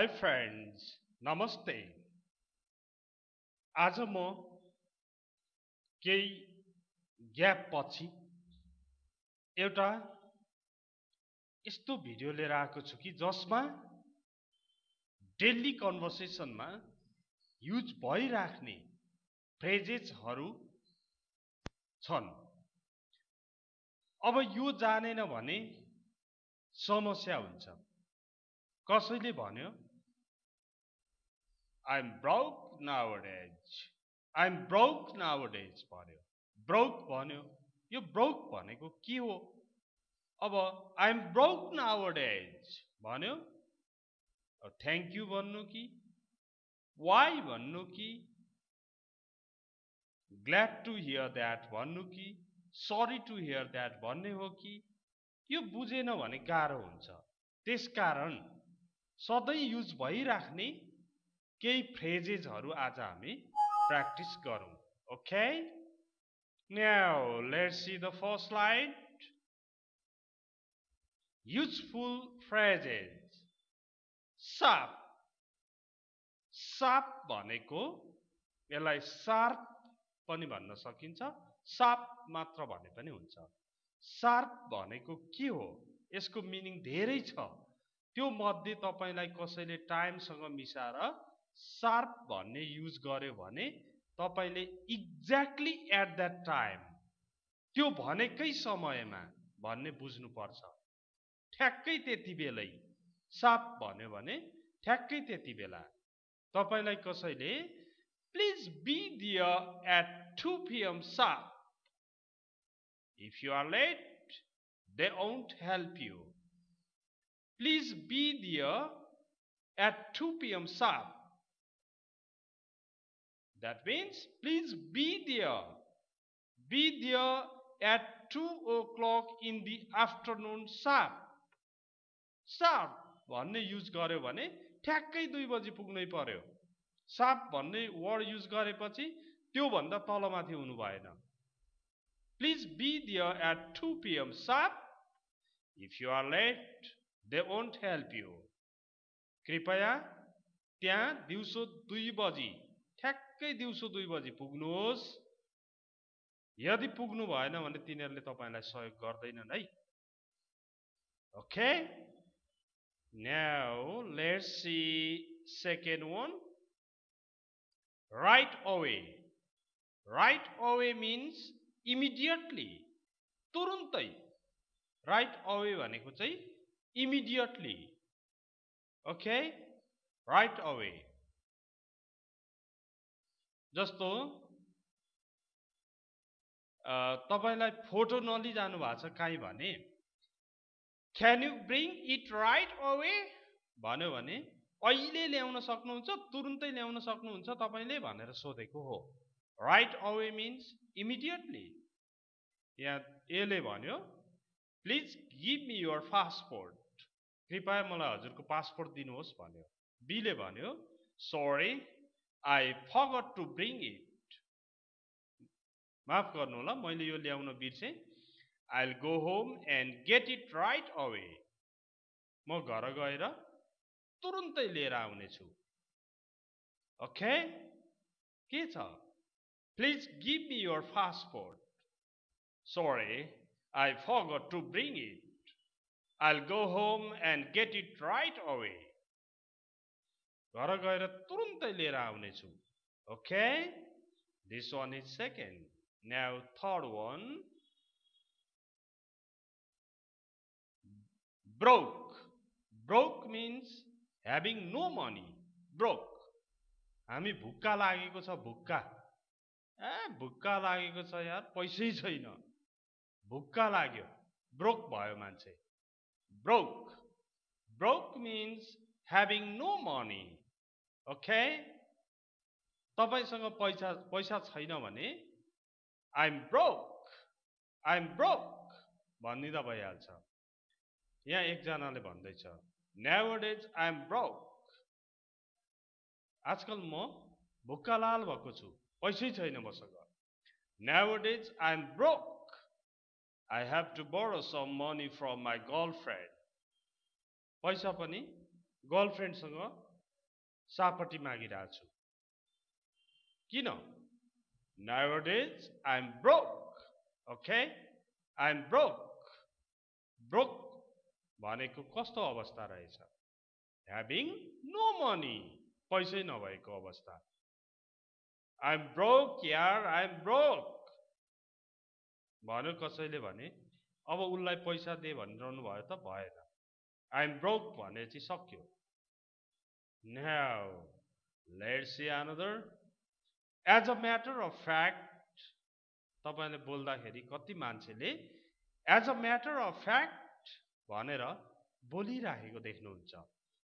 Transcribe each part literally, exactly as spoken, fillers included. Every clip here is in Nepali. हाय फ्रेंड्स, नमस्ते। आज म केही ग्याप पछि एउटा यस्तो भिडियो लिएर आएको छु कि जसमा डेली कन्भर्सेसनमा युज भइराख्ने फ्रेजेसहरू छन्। अब यो जानेन भने समस्या हुन्छ। कसैले भन्यो I am broke nowadays, I am broke nowadays भन्यो। ब्रोक भन्यो, यो ब्रोक भनेको के हो? अब आई एम ब्रोक नाउडेज भन्यो, थ्याङ्क यू भन्नु कि, वाई भन्नु कि, ग्ल्याड टु हियर द्याट भन्नु कि, सरी टु हियर द्याट भन्ने हो कि? यो बुझेन भने गाह्रो हुन्छ। त्यसकारण सधैं यूज भइराख्ने केही फ्रेजेसहरू आज हामी प्र्याक्टिस गरौँ। Okay, now let's see the first slide. Useful phrases. साप। साप भनेको यसलाई शार्प पनि भन्न सकिन्छ, साप मात्र भने पनि हुन्छ। शार्प भनेको के हो? यसको मिनिङ धेरै छ। त्यो मध्ये तपाईलाई कसैले टाइमसँग मिसाएर शार्प भन्ने युज गर्यो भने तपाईले एक्ज्याक्टली एट दैट टाइम, त्यो भनेकै समयमा भन्ने बुझ्नुपर्छ। ठ्याक्कै त्यति बेलै शार्प भन्यो भने ठ्याक्कै त्यति बेला। तपाईलाई कसैले please be there at two p m sharp, if you are late they won't help you. Please be there at two p m sharp. That means please be there. Be there at two o'clock in the afternoon sharp. Sharp भन्ने युज गर्यो भने ठ्याक्कै दुई बजी पुग्नै पर्यो। Sharp भन्ने वर्ड युज गरेपछि त्यो भन्दा तलमाथि हुनु भएन। Please be there at two p m sharp. If you are late, they won't help you. कृपया त्यहाँ दिउँसो दुई बजी, ठ्याक्कै दिउँसो दुई बजी पुग्नुहोस्। यदि पुग्नु भएन भने तिनीहरूले तपाईलाई सहयोग गर्दैनन् है। Okay, now let's see second one. Right away. Right away means immediately, तुरुन्तै। राइट अवे भनेको चाहिँ immediately. Okay, right away. जस्तो तपाईलाई फोटो नलि जानु भएको छ काई भने can you bring it right away भन्यो भने अहिले ल्याउन सक्नुहुन्छ, तुरुन्तै ल्याउन सक्नुहुन्छ तपाईले भनेर सोधेको हो। right away means immediately. या एले भन्यो please give me your passport, कृपया मलाई हजुरको पासपोर्ट दिनुहोस् भन्यो। बीले भन्यो sorry I forgot to bring it, माफ गर्नु होला मैले यो ल्याउन बिर्सेँ। I will go home and get it right away, म घर गएर तुरुन्तै लिएर आउनेछु। ओके, के छ? Please give me your passport, sorry I forgot to bring it. I'll go home and get it right away. घर गएर तुरुन्तै लिएर आउनेछु। Okay, this one is second. Now third one. Broke. Broke means having no money. Broke, हामी भुक्का लागेको छ। भुक्का, ए भुक्का लागेको छ यार, पैसै छैन, भुक्का लाग्यो, ब्रोक भयो मान्छे। Broke. Broke means having no money. Okay, तपाईसँग पैसा पैसा छैन भने I am broke, I am broke भनिदिँदा भइहाल्छ। यहाँ एकजनाले भन्दैछ नाउडेज आई एम ब्रोक, आजकल म भुक्का लाल भएको छु, पैसै छैन मसँग। Nowadays I am broke, I have to borrow some money from my girlfriend. पैसा पनि गर्लफ्रेन्डसँग सापटी मागिरहेछु किन nowadays I'm broke okay I'm broke broke भनेको कस्तो अवस्था रहेछ having no money पैसै नभएको अवस्था I'm broke यार I'm broke भन्यो कसैले भने अब उलाई पैसा दे भनिरहनु भयो त भएन I'm broke भनेपछि सक्यो Now, let's see another. As a matter of fact, तपाईले बोल्दाखेरि कति मान्छेले as a matter of fact भनेर बोलिरहेको देख्नुहुन्छ.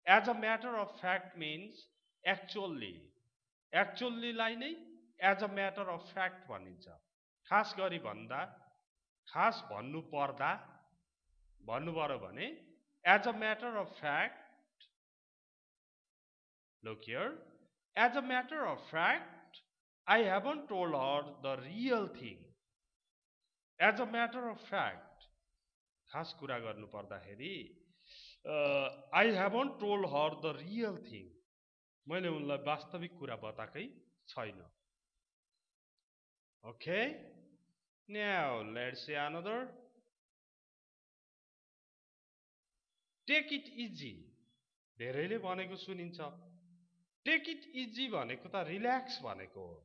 As a matter of fact means actually. Actually लाई नै as a matter of fact भनिन्छ. खास गरी भन्दा, खास भन्नु पर्दा भन्नु पर्यो भने as a matter of fact Look here. As a matter of fact, I haven't told her the real thing. As a matter of fact, खास कुरा गर्नु पर्दाखेरि, I haven't told her the real thing. मैले उनलाई वास्तविक कुरा बताएकै छैन. Okay? Now let's say another. Take it easy. धेरैले भनेको सुनिन्छ. Take it easy भनेको त relax भनेको हो.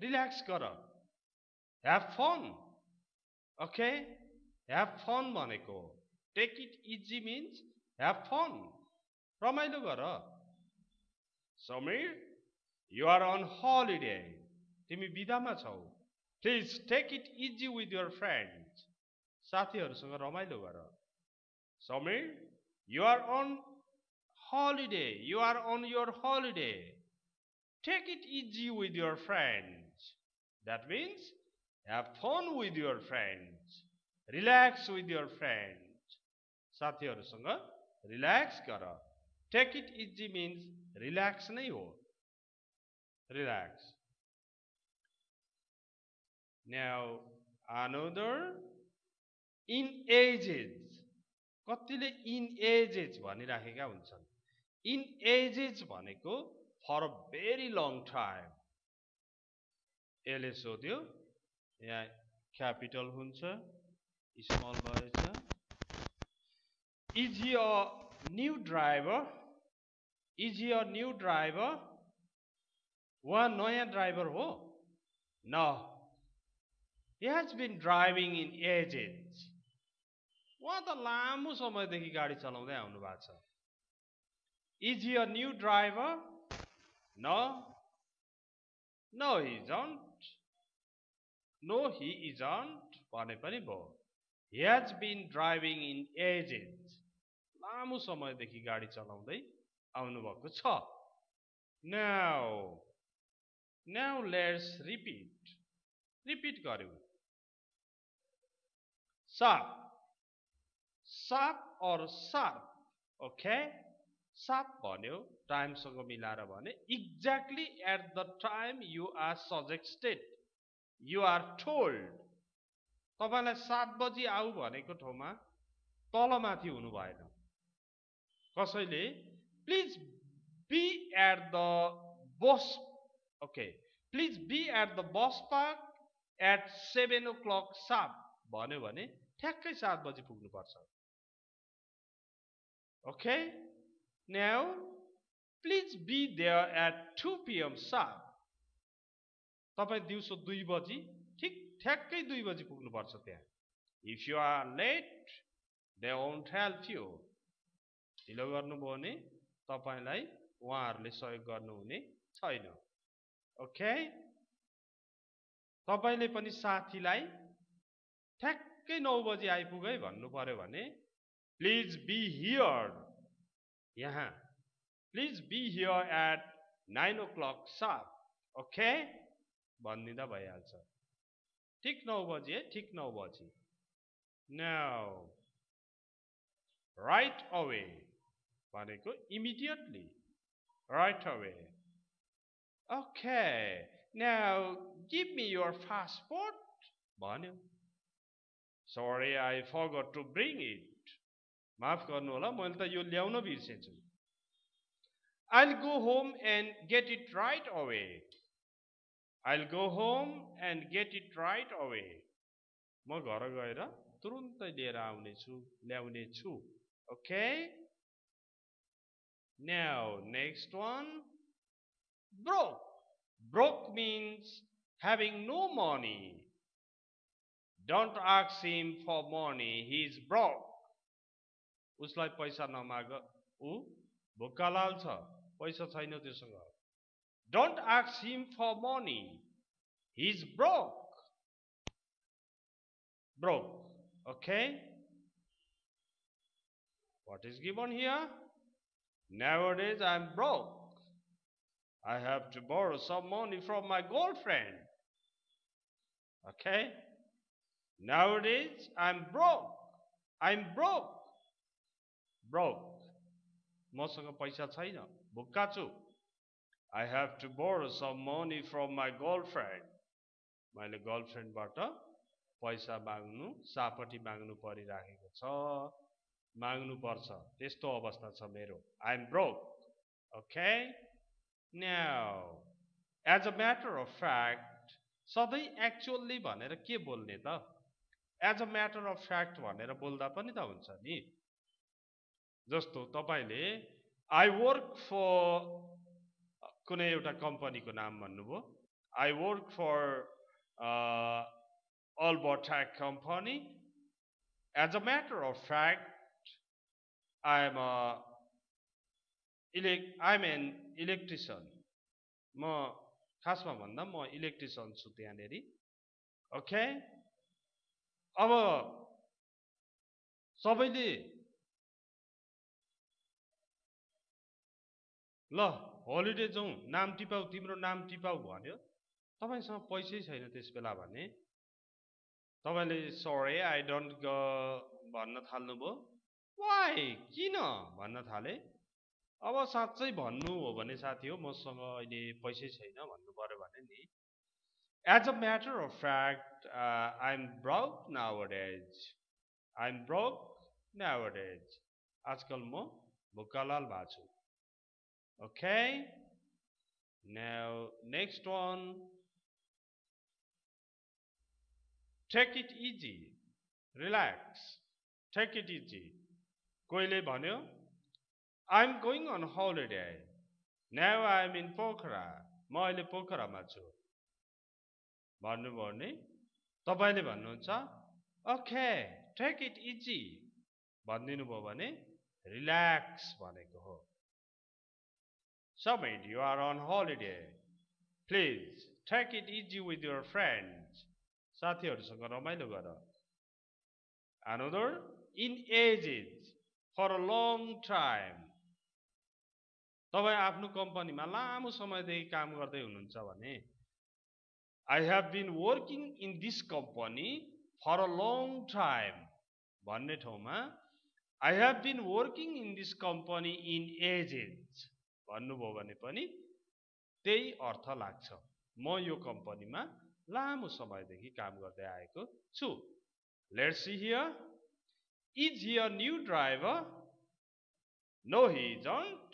Relax गर. Have fun. Okay? Have fun भनेको हो. Take it easy means have fun. रमाइलो गर. Samir, you are on holiday. तिमी बिदामा छौ. Please take it easy with your friends. साथीहरुसँग रमाइलो गर. Samir, you are on Holiday. You are on your holiday. Take it easy with your friends. That means have fun with your friends. Relax with your friends. साथीहरुसँग relax गर. Take it easy means relax नै हो. Relax. Now another in ages. कतिले in ages भनिराखेका हुन्छन्. In ages भनेको for a very long time. यसले सोध्यो यहाँ क्यापिटल हुन्छ स्मल भएछ. Is he a new driver? Is he a new driver? उहाँ नयाँ ड्राइभर हो? No. He has been driving in ages. उहाँ त लामो समयदेखि गाडी चलाउँदै आउनु भएको छ. Is he a new driver? No. No, he isn't. No, he isn't. भने पनि भयो. He has been driving in ages. लामो समयदेखि गाडी चलाउँदै आउनु भएको छ. Now, now let's repeat. Repeat गर्यौ. सात. सात और सात. Okay? सात भन्यो टाइमसँग मिलाएर भने exactly at the time you are suggested you are told तपाईलाई सात बजी आऊ भनेको ठाउँमा तलमाथि हुनु भएन. कसैले please be at the bus okay please be at the bus park at seven o'clock sharp भन्यो भने ठ्याक्कै सात बजी पुग्नु पर्छ. Okay? Now, please be there at two p m sharp. तपाईं दिउँसो दुई बजी ठीक ठ्याक्कै दुई बजी पुग्नु पर्छ त्यहाँ. If you are late, they won't help you. ढिलो गर्नुभयो भने तपाईंलाई उहाँहरूले सहयोग गर्नुहुने छैन. Okay? तपाईंले पनि साथीलाई ठ्याक्कै नौ बजी आइपुगै भन्नु पर्यो भने please be here. यहाँ please be here at nine o'clock sharp. Okay? भन्दिँदा भइहाल्छ. ठीक नौ बजी है ठीक नौ बजी. Now, right away भनेको immediately. Right away. Okay. Now, give me your passport. भन्यो. Sorry, I forgot to bring it. माफ गर्नु होला मैले त यो ल्याउन बिर्सेछु. I'll go home and get it right away. I'll go home and get it right away. म घर गएर तुरुन्तै लिएर आउनेछु, ल्याउने छु. Okay? Now, next one. Broke. Broke means having no money. Don't ask him for money. He is broke. उसलाई पैसा नमाग, ऊ भोकालाल छ, पैसा छैन त्यससँग. Don't ask him for money. He is broke. Broke. Okay? What is given here? Nowadays I am broke. I have to borrow some money from my girlfriend. Okay? Nowadays I'm broke. I'm broke. Broke. मसँग पैसा छैन, भुक्का छु. I have to borrow some money from my girlfriend. मैले गर्लफ्रेन्डबाट पैसा माग्नु, सापटी माग्नु परिराखेको छ, माग्नु पर्छ. त्यस्तो अवस्था छ मेरो. I'm broke. Okay? Now, as a matter of fact, सधैँ actually भनेर के बोल्ने त? As a matter of fact भनेर बोल्दा पनि त हुन्छ नि. जस्तो तपाईले I work for कुनै एउटा कम्पनीको नाम भन्नुभयो. I work for uh, Albertech company. As a matter of fact, I am a I'm an electrician. म खासमा भन्दा म इलेक्ट्रिशियन छु त्यहाँनेरि. ओके? अब सबैले ल होलिडे जाउँ, नाम टिपाऊ, तिम्रो नाम टिपाऊ भन्यो. तपाईसँग पैसै छैन त्यस बेला भने तपाईले सरी आई डोन्ट गो भन्न थाल्नुभयो. वाइ किन भन्न थाले? अब साच्चै भन्नु हो भने साथी हो, मसँग अहिले पैसै छैन भन्नु पर्यो भने नि. As a matter of fact, uh, I'm broke nowadays. I'm broke nowadays. आजकल म भोकालाल भएको छु. Okay? Now, next one. Take it easy. Relax. Take it easy. कोहीले भन्यो I'm going on holiday. Now I'm in Pokhara. म अहिले पोखरामा छु. भन्नुभयो नि तपाईले भन्नुहुन्छ ओके, टेक इट इजी भन्दिनु भयो भने रिल्याक्स भनेको हो. Someday you are on holiday. Please take it easy with your friends. साथीहरुसँग रमाइलो गर. Another in ages for a long time. तपाईं आफ्नो कम्पनीमा लामो समयदेखि काम गर्दै हुनुहुन्छ भने I have been working in this company for a long time भन्ने ठाउँमा I have been working in this company in ages भन्नुभयो भने पनि त्यही अर्थ लाग्छ. म यो कम्पनीमा लामो समयदेखि काम गर्दै आएको छु. Let's see here. Is he a new driver? No, he isn't.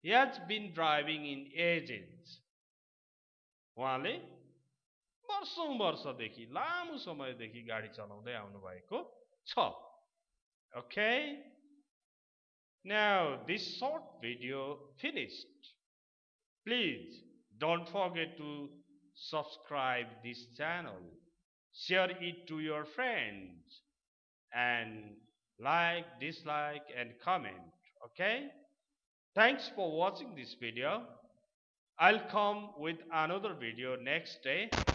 He has been driving in ages. उहाँले वर्षौं वर्षदेखि लामो समयदेखि गाडी चलाउँदै आउनु भएको छ. Okay? Now this short video finished. Please don't forget to subscribe this channel, share it to your friends, and like, dislike, and comment. Okay? Thanks for watching this video. I'll come with another video next day.